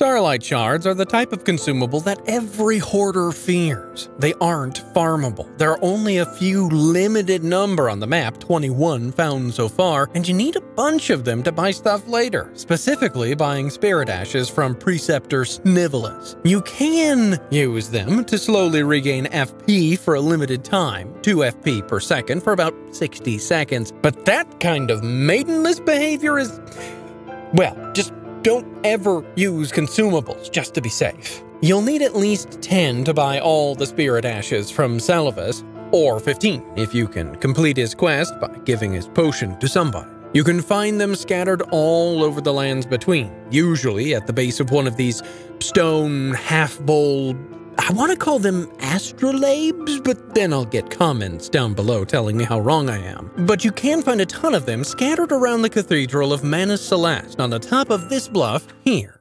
Starlight Shards are the type of consumable that every hoarder fears. They aren't farmable. There are only a few limited number on the map, 21 found so far, and you need a bunch of them to buy stuff later, specifically buying Spirit Ashes from Preceptor Snivellus. You can use them to slowly regain FP for a limited time, 2 FP per second for about 60 seconds, but that kind of maidenless behavior is, well, just don't ever use consumables, just to be safe. You'll need at least 10 to buy all the Spirit Ashes from Salavis, or 15 if you can complete his quest by giving his potion to somebody. You can find them scattered all over the lands between, usually at the base of one of these stone half-bowl. I want to call them astrolabes, but then I'll get comments down below telling me how wrong I am. But you can find a ton of them scattered around the Cathedral of Manus Celeste on the top of this bluff here.